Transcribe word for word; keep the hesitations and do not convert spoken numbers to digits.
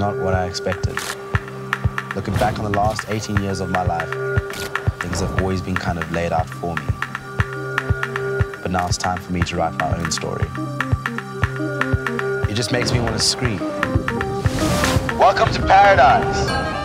not what I expected. Looking back on the last eighteen years of my life, things have always been kind of laid out for me. But now it's time for me to write my own story. It just makes me want to scream. Welcome to paradise.